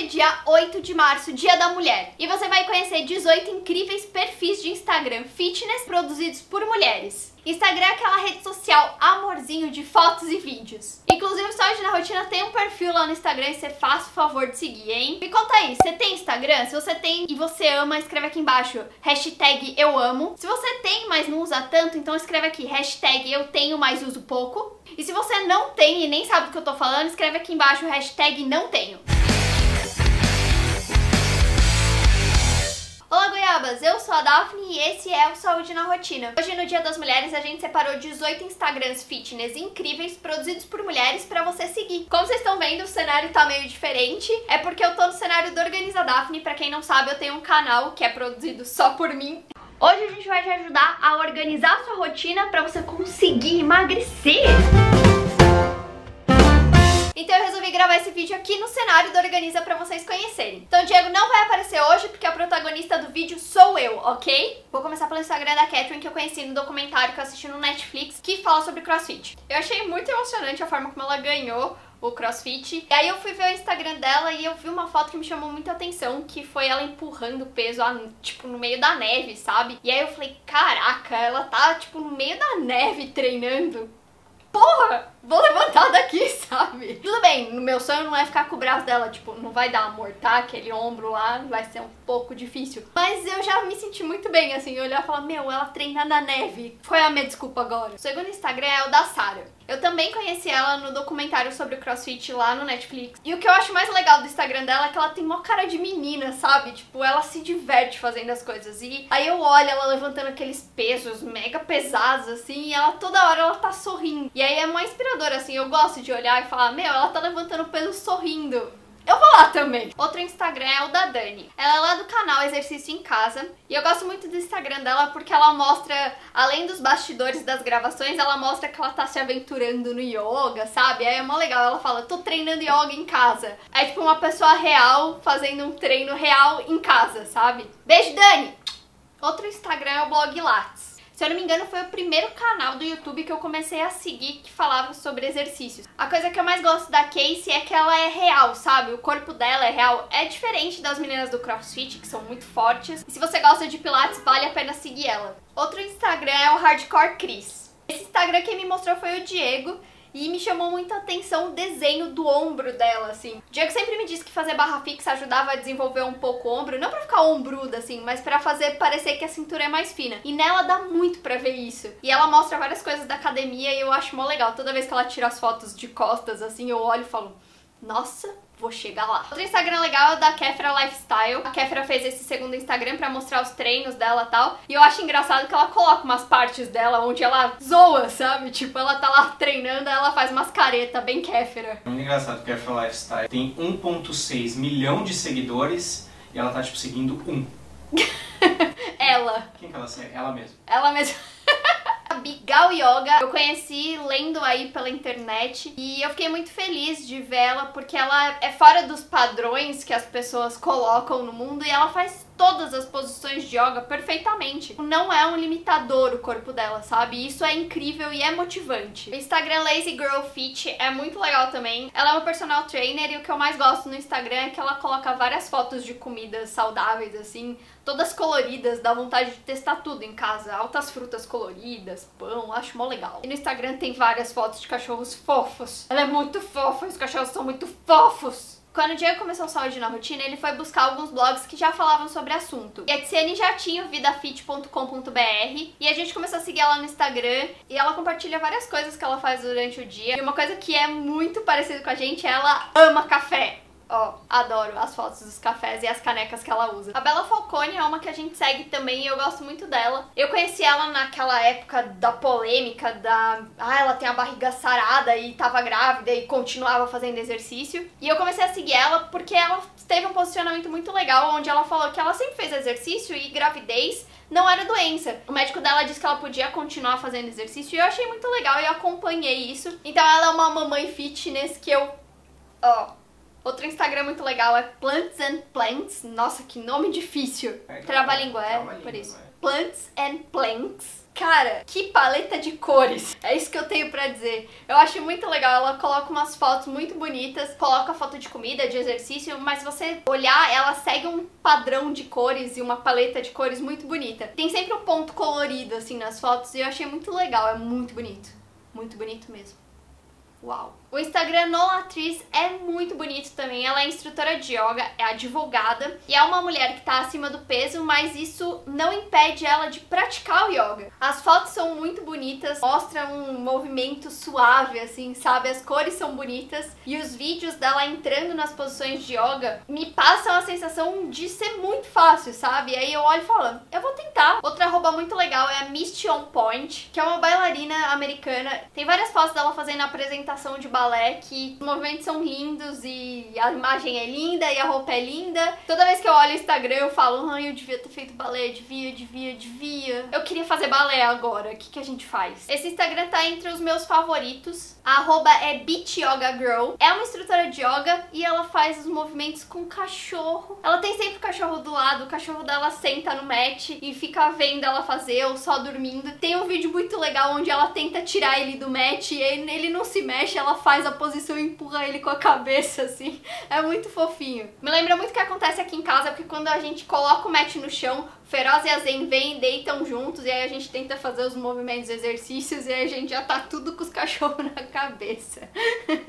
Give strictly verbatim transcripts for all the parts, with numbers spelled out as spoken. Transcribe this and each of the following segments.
hoje é dia oito de março, Dia da Mulher, e você vai conhecer dezoito incríveis perfis de Instagram fitness produzidos por mulheres. Instagram é aquela rede social amorzinho de fotos e vídeos. Inclusive o Saúde na Rotina tem um perfil lá no Instagram e você faz o favor de seguir, hein? Me conta aí, você tem Instagram? Se você tem e você ama, escreve aqui embaixo, hashtag eu amo. Se você tem, mas não usa tanto, então escreve aqui, hashtag eu tenho, mas uso pouco. E se você não tem e nem sabe do que eu tô falando, escreve aqui embaixo, hashtag não tenho. Olá, goiabas! Eu sou a Dafne e esse é o Saúde na Rotina. Hoje, no Dia das Mulheres, a gente separou dezoito Instagrams fitness incríveis produzidos por mulheres pra você seguir. Como vocês estão vendo, o cenário tá meio diferente. É porque eu tô no cenário do Organiza Dafne. Pra quem não sabe, eu tenho um canal que é produzido só por mim. Hoje a gente vai te ajudar a organizar a sua rotina pra você conseguir emagrecer. Então eu resolvi gravar esse vídeo aqui no cenário do Organiza pra vocês conhecerem. Então o Diego não vai aparecer hoje porque a protagonista do vídeo sou eu, ok? Vou começar pelo Instagram da Catherine, que eu conheci no documentário que eu assisti no Netflix, que fala sobre crossfit. Eu achei muito emocionante a forma como ela ganhou o crossfit. E aí eu fui ver o Instagram dela e eu vi uma foto que me chamou muita atenção, que foi ela empurrando o peso, tipo, no meio da neve, sabe? E aí eu falei, caraca, ela tá, tipo, no meio da neve treinando. Porra, vou levantar daqui, sabe? Tudo bem, meu sonho não é ficar com o braço dela, tipo, não vai dar, amor, tá? Aquele ombro lá vai ser um pouco difícil. Mas eu já me senti muito bem, assim, olhar e falar, meu, ela treina na neve. Qual é a minha desculpa agora? O segundo Instagram é o da Sara. Eu também conheci ela no documentário sobre o crossfit lá no Netflix. E o que eu acho mais legal do Instagram dela é que ela tem mó cara de menina, sabe? Tipo, ela se diverte fazendo as coisas. E aí eu olho ela levantando aqueles pesos mega pesados, assim, e ela toda hora ela tá sorrindo. E aí é mó inspirador, assim, eu gosto de olhar e falar, meu, ela tá levantando peso sorrindo. Eu vou lá também. Outro Instagram é o da Dani. Ela é lá do canal Exercício em Casa. E eu gosto muito do Instagram dela porque ela mostra, além dos bastidores das gravações, ela mostra que ela tá se aventurando no yoga, sabe? Aí é mó legal. Ela fala, tô treinando yoga em casa. É tipo uma pessoa real fazendo um treino real em casa, sabe? Beijo, Dani! Outro Instagram é o Blogilates. Se eu não me engano, foi o primeiro canal do YouTube que eu comecei a seguir que falava sobre exercícios. A coisa que eu mais gosto da Casey é que ela é real, sabe? O corpo dela é real. É diferente das meninas do CrossFit, que são muito fortes. E se você gosta de pilates, vale a pena seguir ela. Outro Instagram é o Hardcore Chris. Esse Instagram quem me mostrou foi o Diego. E me chamou muita atenção o desenho do ombro dela, assim. O Diego sempre me disse que fazer barra fixa ajudava a desenvolver um pouco o ombro. Não pra ficar ombruda, assim, mas pra fazer parecer que a cintura é mais fina. E nela dá muito pra ver isso. E ela mostra várias coisas da academia e eu acho mó legal. Toda vez que ela tira as fotos de costas, assim, eu olho e falo, nossa, vou chegar lá. Outro Instagram legal é o da Kéfera Lifestyle. A Kéfera fez esse segundo Instagram pra mostrar os treinos dela e tal. E eu acho engraçado que ela coloca umas partes dela onde ela zoa, sabe? Tipo, ela tá lá treinando, ela faz umas caretas bem Kéfera. Muito engraçado, Kéfera Lifestyle tem um ponto seis milhão de seguidores e ela tá, tipo, seguindo um. Ela. Quem que ela segue? Ela mesma. Ela mesma. Big Gal Yoga, eu conheci lendo aí pela internet e eu fiquei muito feliz de ver ela porque ela é fora dos padrões que as pessoas colocam no mundo e ela faz todas as posições de yoga perfeitamente. Não é um limitador o corpo dela, sabe? Isso é incrível e é motivante. O Instagram Lazy Girl Fit é muito legal também. Ela é uma personal trainer e o que eu mais gosto no Instagram é que ela coloca várias fotos de comidas saudáveis, assim, todas coloridas, dá vontade de testar tudo em casa. Altas frutas coloridas, pão, acho mó legal. E no Instagram tem várias fotos de cachorros fofos. Ela é muito fofa, os cachorros são muito fofos. Quando o Diego começou o Saúde na Rotina, ele foi buscar alguns blogs que já falavam sobre assunto. E a Tiziane já tinha o vida fit ponto com ponto b r e a gente começou a seguir ela no Instagram e ela compartilha várias coisas que ela faz durante o dia. E uma coisa que é muito parecida com a gente, ela ama café. Ó, oh, adoro as fotos dos cafés e as canecas que ela usa. A Bela Falcone é uma que a gente segue também e eu gosto muito dela. Eu conheci ela naquela época da polêmica, da... Ah, ela tem a barriga sarada e tava grávida e continuava fazendo exercício. E eu comecei a seguir ela porque ela teve um posicionamento muito legal, onde ela falou que ela sempre fez exercício e gravidez não era doença. O médico dela disse que ela podia continuar fazendo exercício e eu achei muito legal e eu acompanhei isso. Então ela é uma mamãe fitness que eu... Ó... Oh. Outro Instagram muito legal é Plants and Plants. Nossa, que nome difícil. É, Trava-língua, é, é por isso. É. Plants and Plants. Cara, que paleta de cores. É isso que eu tenho pra dizer. Eu acho muito legal, ela coloca umas fotos muito bonitas, coloca foto de comida, de exercício, mas se você olhar, ela segue um padrão de cores e uma paleta de cores muito bonita. Tem sempre um ponto colorido, assim, nas fotos, e eu achei muito legal, é muito bonito. Muito bonito mesmo. Uau! O Instagram nolatriz é muito bonito também, ela é instrutora de yoga, é advogada e é uma mulher que tá acima do peso, mas isso não impede ela de praticar o yoga. As fotos são muito bonitas, mostra um movimento suave, assim, sabe? As cores são bonitas e os vídeos dela entrando nas posições de yoga me passam a sensação de ser muito fácil, sabe? E aí eu olho e falo, eu vou tentar. Outra arroba muito legal é a Misty On Point, que é uma bailarina americana. Tem várias fotos dela fazendo a apresentação de balé, que os movimentos são lindos e a imagem é linda e a roupa é linda. Toda vez que eu olho o Instagram eu falo, ai, eu devia ter feito balé, eu devia, eu devia, eu devia. Eu queria fazer balé agora, o que, que a gente faz? Esse Instagram tá entre os meus favoritos, a arroba é BeachYogaGirl, é uma instrutora de yoga e ela faz os movimentos com cachorro. Ela tem sempre o cachorro do lado, o cachorro dela senta no mat e fica vendo ela fazer ou só dormindo. Tem um vídeo muito legal onde ela tenta tirar ele do mat e ele não se mexe, ela faz faz a posição e empurra ele com a cabeça, assim. É muito fofinho. Me lembra muito o que acontece aqui em casa, porque quando a gente coloca o mat no chão, Feroz e a Zen vêm e deitam juntos, e aí a gente tenta fazer os movimentos, os exercícios, e aí a gente já tá tudo com os cachorros na cabeça.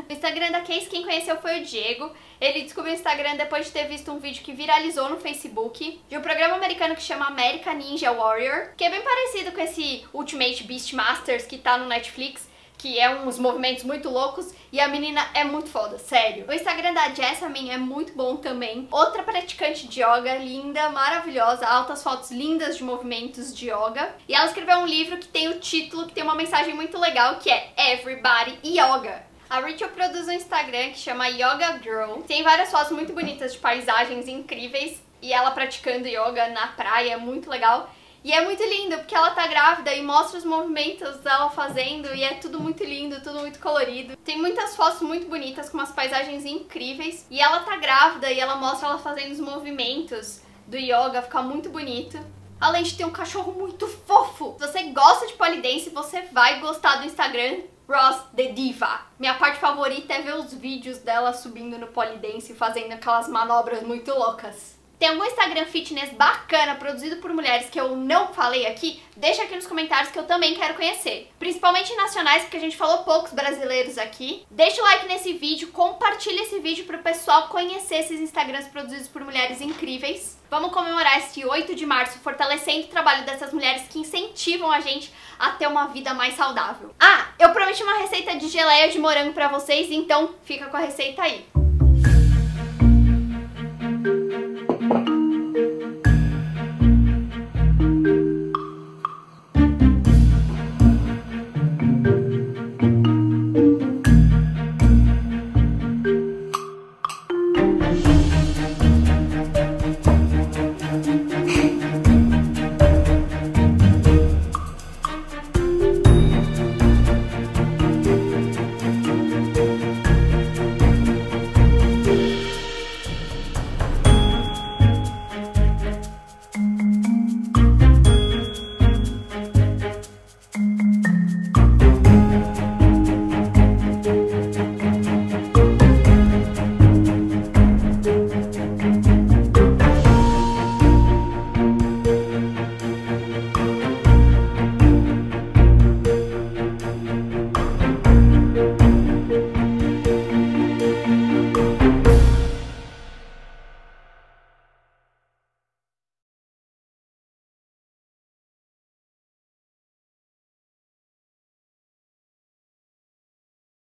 O Instagram da Casey, quem conheceu foi o Diego. Ele descobriu o Instagram depois de ter visto um vídeo que viralizou no Facebook, de um programa americano que chama American Ninja Warrior, que é bem parecido com esse Ultimate Beast Masters que tá no Netflix, que é uns movimentos muito loucos, e a menina é muito foda, sério. O Instagram da Jessamine é muito bom também, outra praticante de yoga linda, maravilhosa, altas fotos lindas de movimentos de yoga. E ela escreveu um livro que tem o título, que tem uma mensagem muito legal, que é Everybody Yoga. A Rachel produz um Instagram que chama Yoga Girl, tem várias fotos muito bonitas de paisagens incríveis, e ela praticando yoga na praia, é muito legal. E é muito lindo, porque ela tá grávida e mostra os movimentos dela fazendo e é tudo muito lindo, tudo muito colorido. Tem muitas fotos muito bonitas com umas paisagens incríveis e ela tá grávida e ela mostra ela fazendo os movimentos do yoga, fica muito bonito. Além de ter um cachorro muito fofo. Se você gosta de pole dance, você vai gostar do Instagram rosdediva. Minha parte favorita é ver os vídeos dela subindo no pole dance e fazendo aquelas manobras muito loucas. Tem algum Instagram fitness bacana produzido por mulheres que eu não falei aqui? Deixa aqui nos comentários que eu também quero conhecer. Principalmente nacionais, porque a gente falou poucos brasileiros aqui. Deixa o like nesse vídeo, compartilha esse vídeo para o pessoal conhecer esses Instagrams produzidos por mulheres incríveis. Vamos comemorar este oito de março, fortalecendo o trabalho dessas mulheres que incentivam a gente a ter uma vida mais saudável. Ah, eu prometi uma receita de geleia de morango para vocês, então fica com a receita aí.